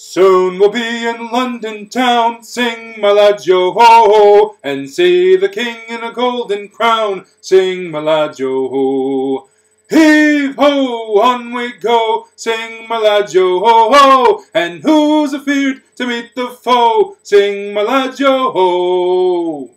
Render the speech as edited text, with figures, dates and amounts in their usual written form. Soon we'll be in London town, sing my lads yo ho ho, and see the king in a golden crown, sing my lads yo ho. Heave ho, on we go, sing my lads yo ho ho, and who's afeard to meet the foe, sing my lads yo ho.